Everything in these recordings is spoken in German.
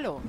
Hallo.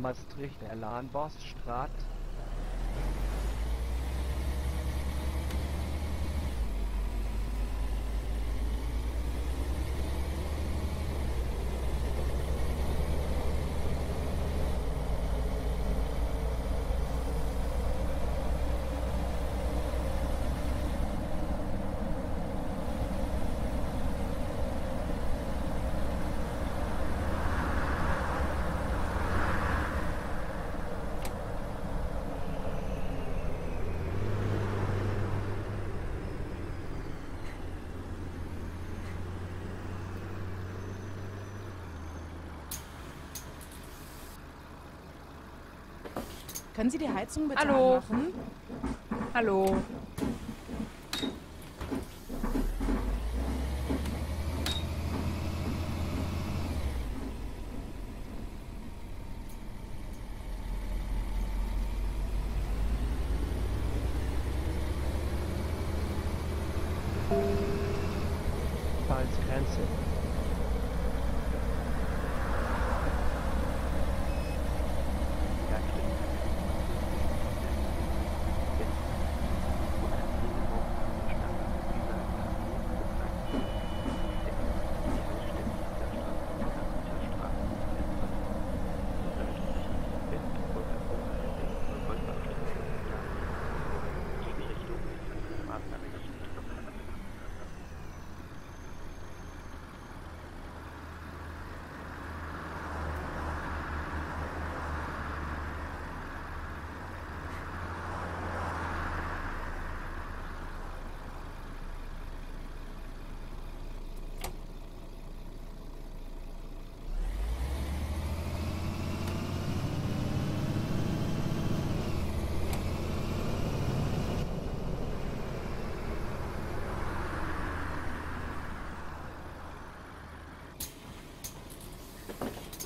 Maastricht, Alan Bost, Straße. Können Sie die Heizung bitte anmachen? Hallo. Hallo.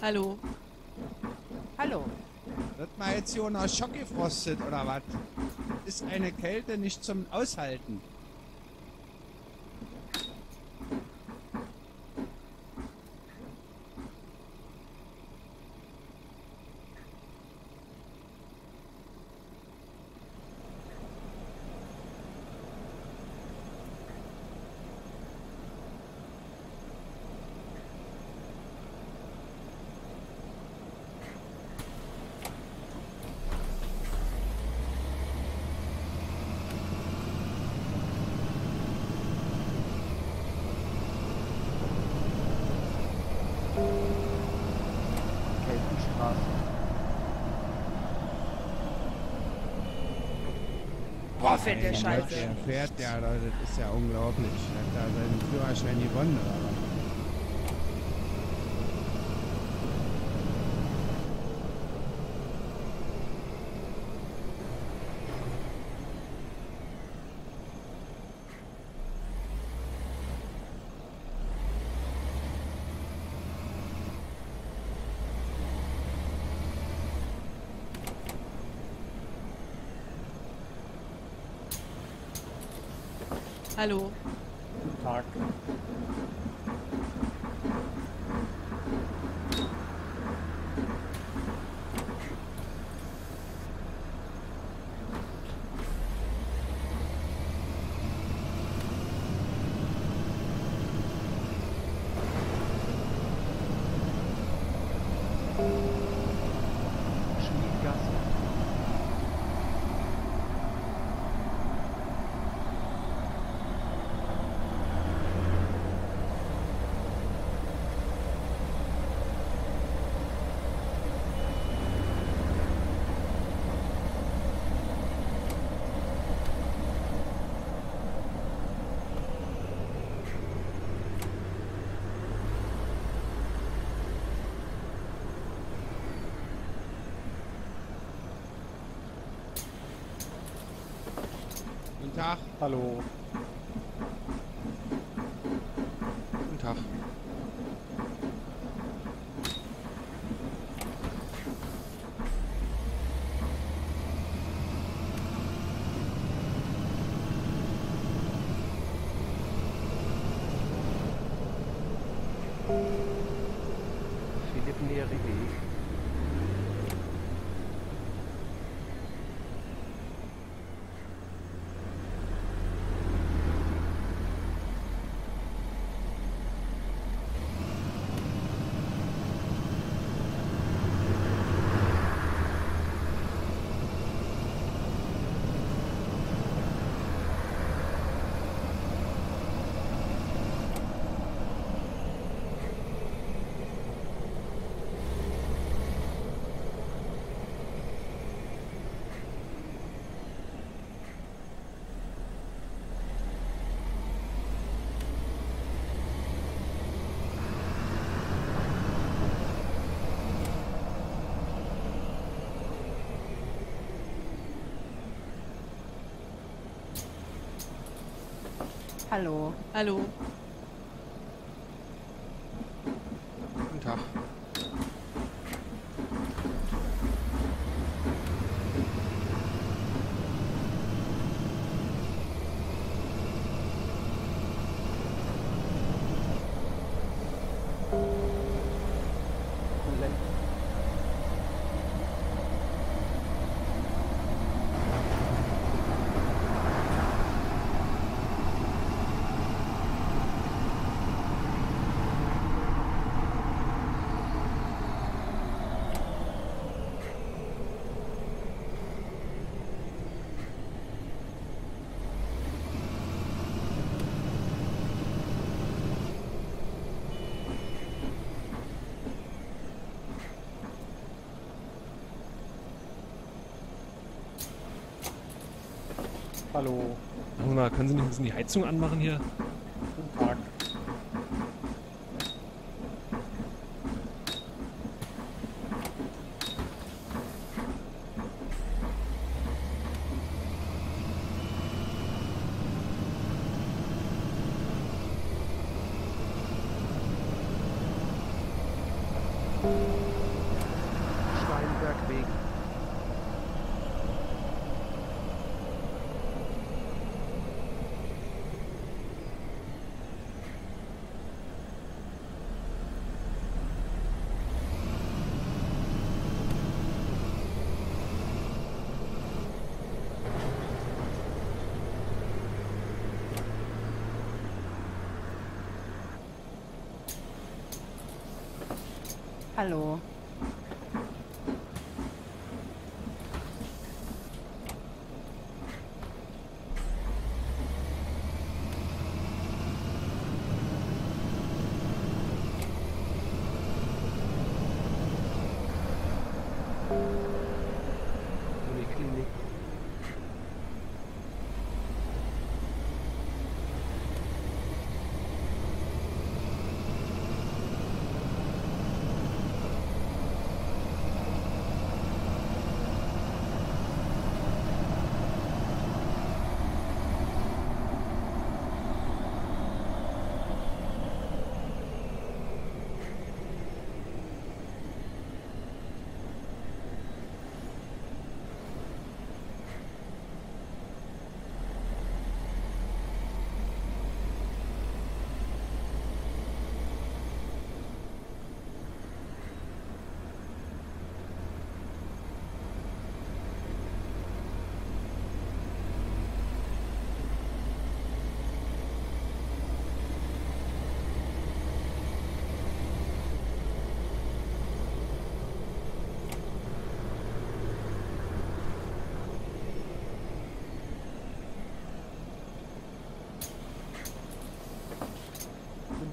Hallo. Hallo. Wird man jetzt hier unter Schock gefrostet oder was? Ist eine Kälte nicht zum Aushalten? Boah, fährt der Scheiße. Der fährt ja, Leute, das ist ja unglaublich. Der hat da seinen Führerschein gewonnen, oder was? Hallo. Guten Tag. Tag. Hallo. Guten Tag. Philipp Neri. Hallo. Hallo. Guten Tag. Hallo. Na, können Sie nicht ein bisschen die Heizung anmachen hier? Guten Tag. Steinbergweg. Hallo.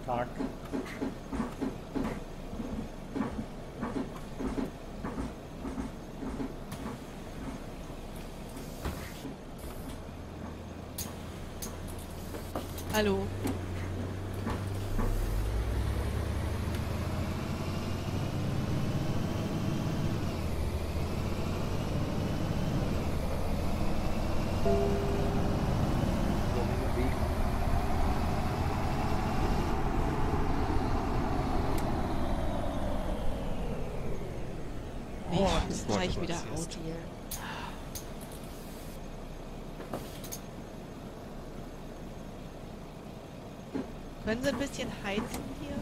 Tag. Hallo. Ich bin gleich wieder aus hier. Können Sie ein bisschen heizen hier?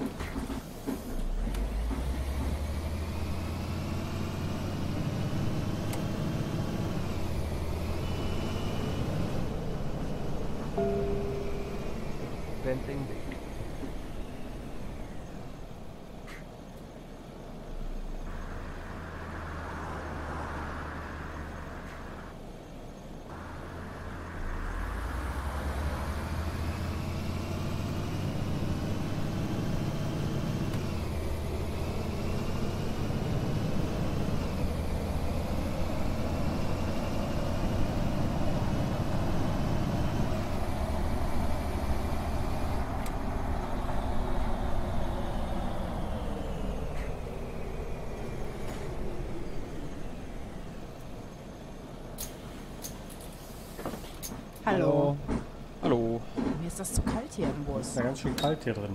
Hallo. Hallo. Mir ist das zu kalt hier im Bus. Ist ja ganz schön kalt hier drin.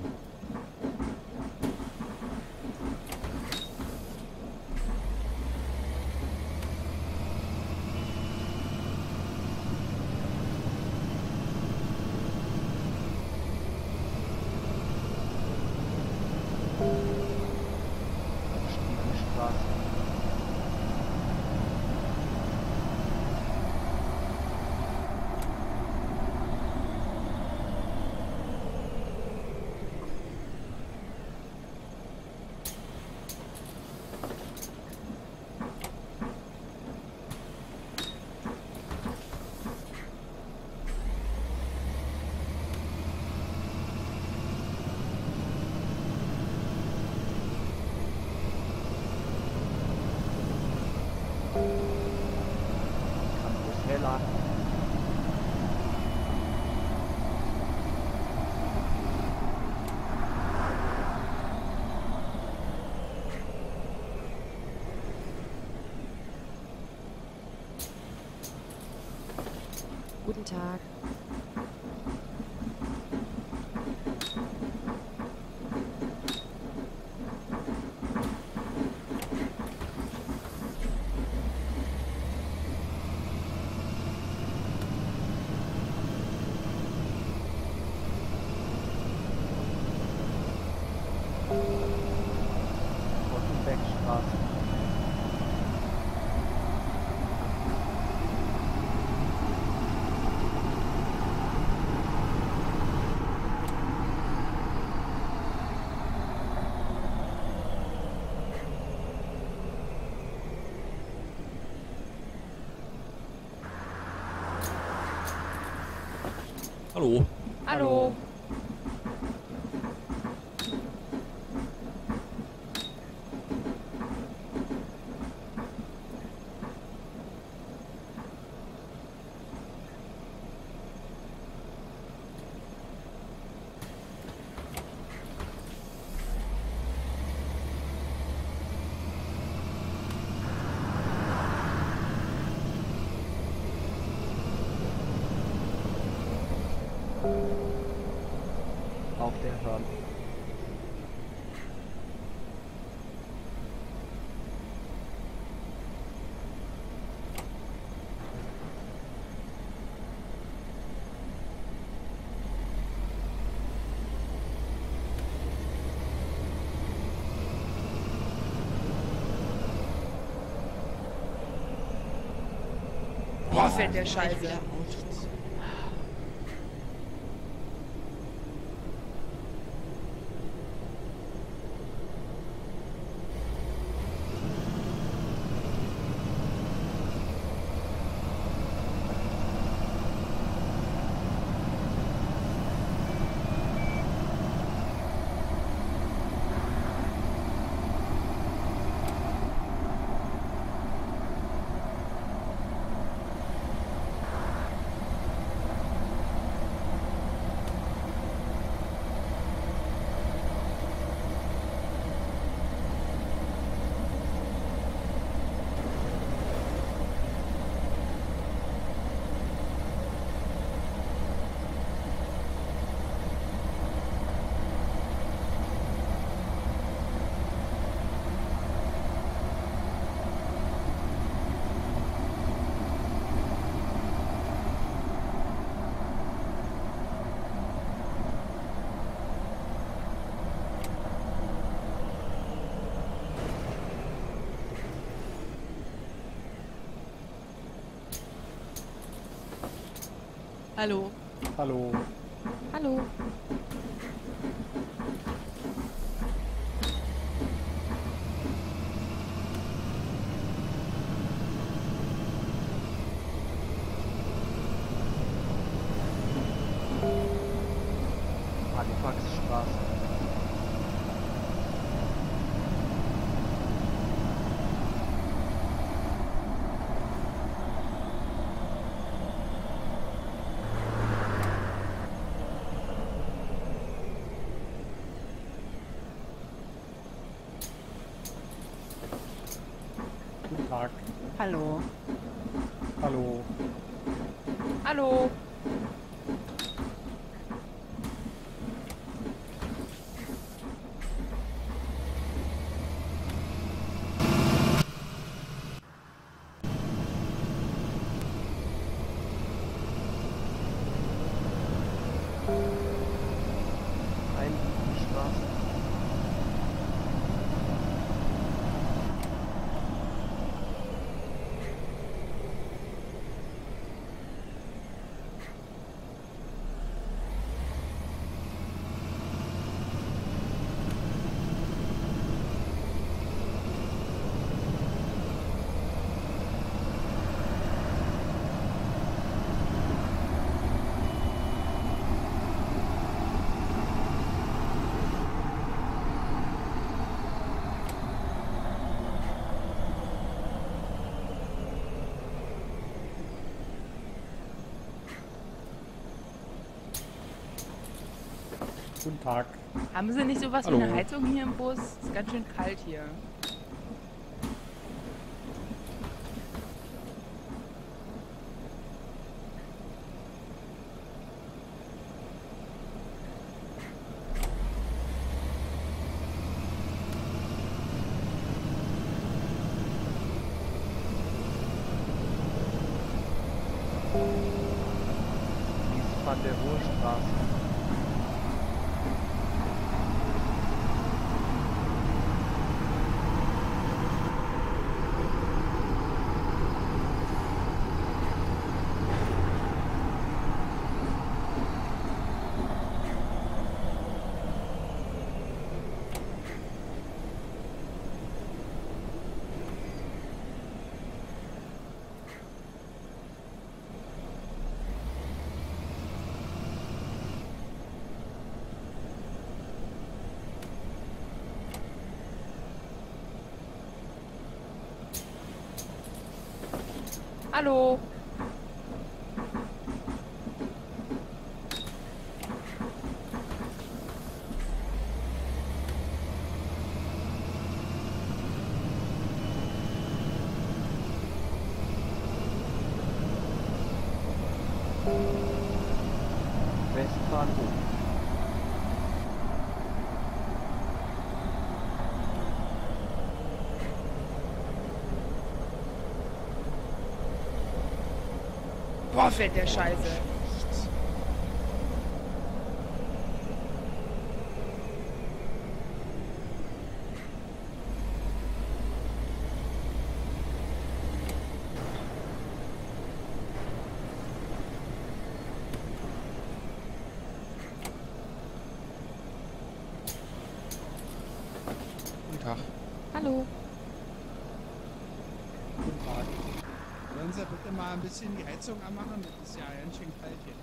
Guten Tag. Hallo. Hallo. Auf der Hörn. Was denn der Scheiße? Hallo. Hallo. Hallo. Hallo. Hallo. Hallo. Guten Tag. Haben Sie nicht sowas wie eine Heizung hier im Bus? Ist ganz schön kalt hier. An der Ruhrstraße. Hallo. Westbahnhof. Boah, fällt der Scheiße. Guten Tag. Hallo. Guten Tag. Wollen Sie bitte mal ein bisschen die Heizung anmachen? Das ist ja ganz schön kalt hier.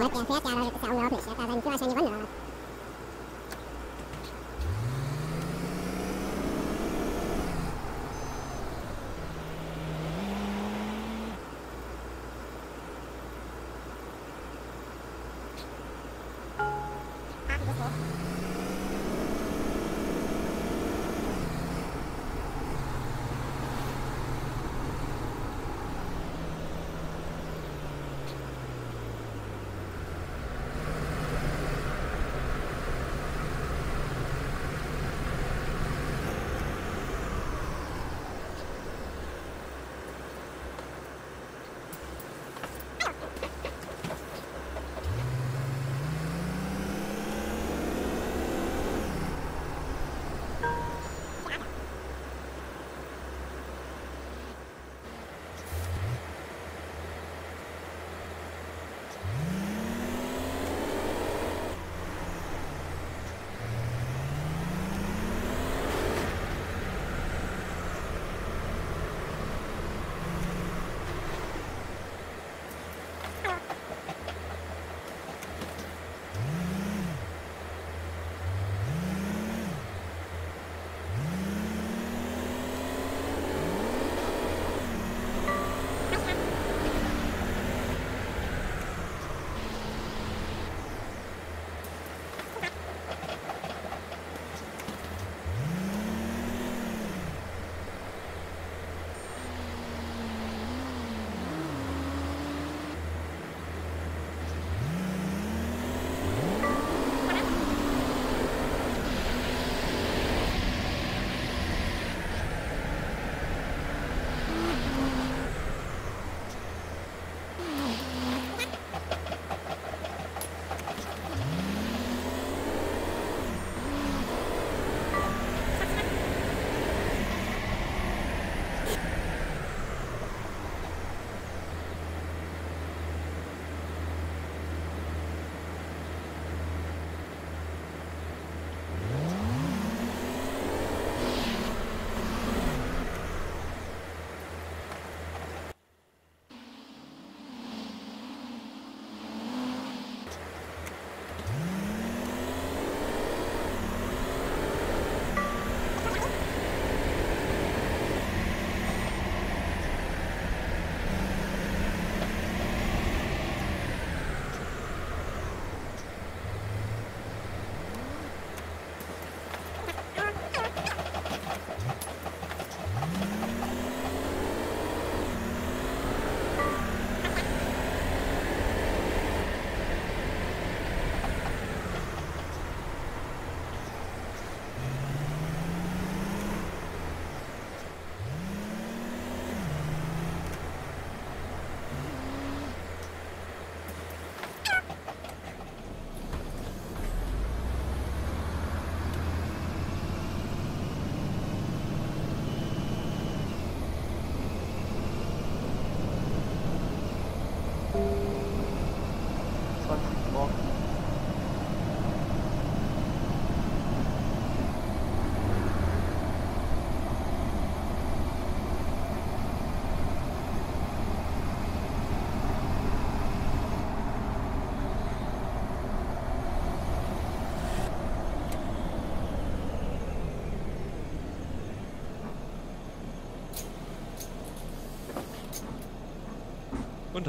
Guten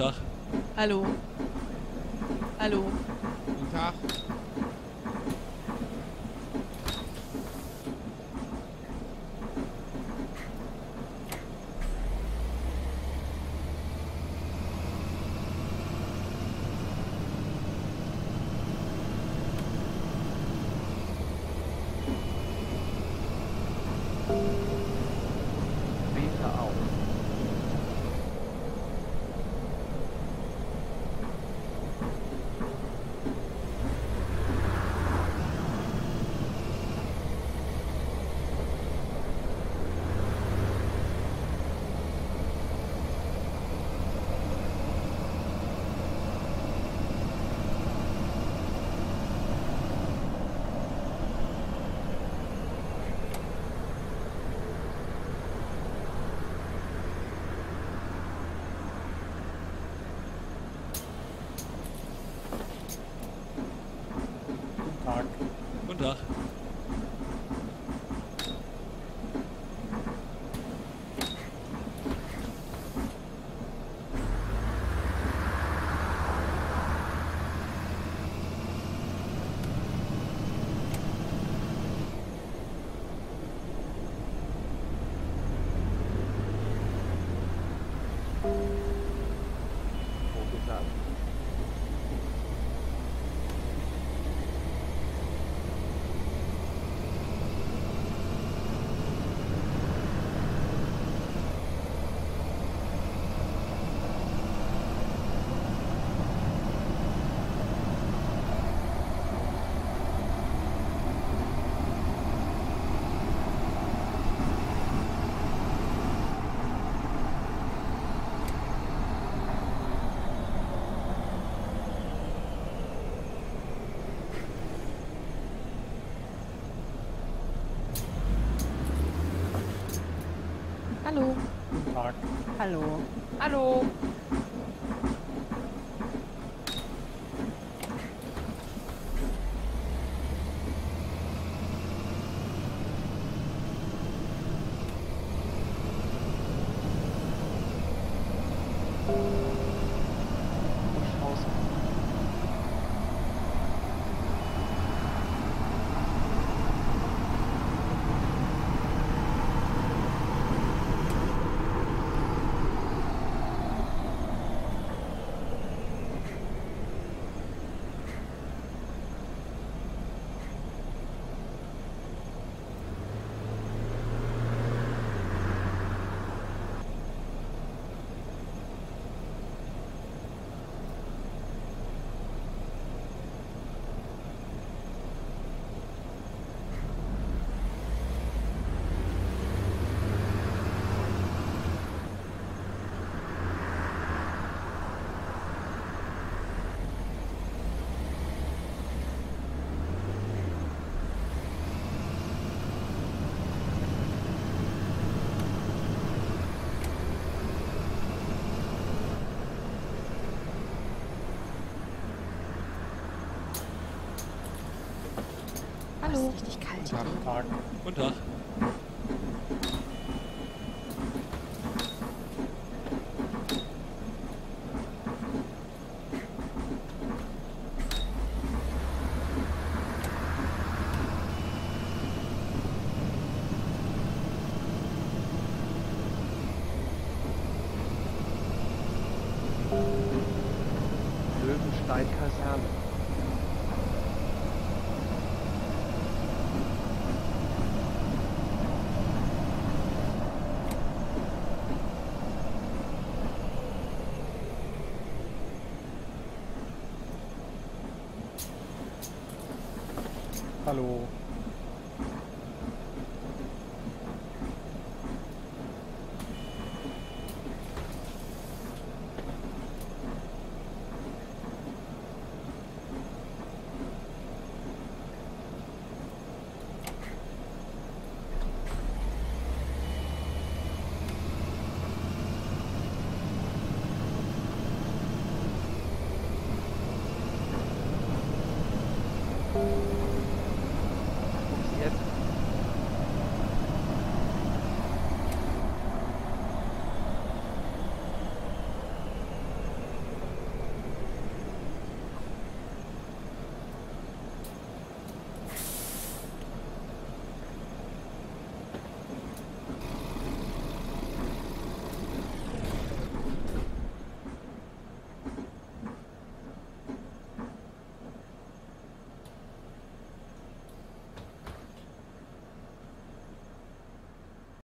Tag. Hallo. Hallo. Guten Tag. Dach. Hallo. Guten Tag. Hallo. Hallo. Richtig kalt. Guten Tag. Guten Tag. Löwenstein-Kaserne. Hallo.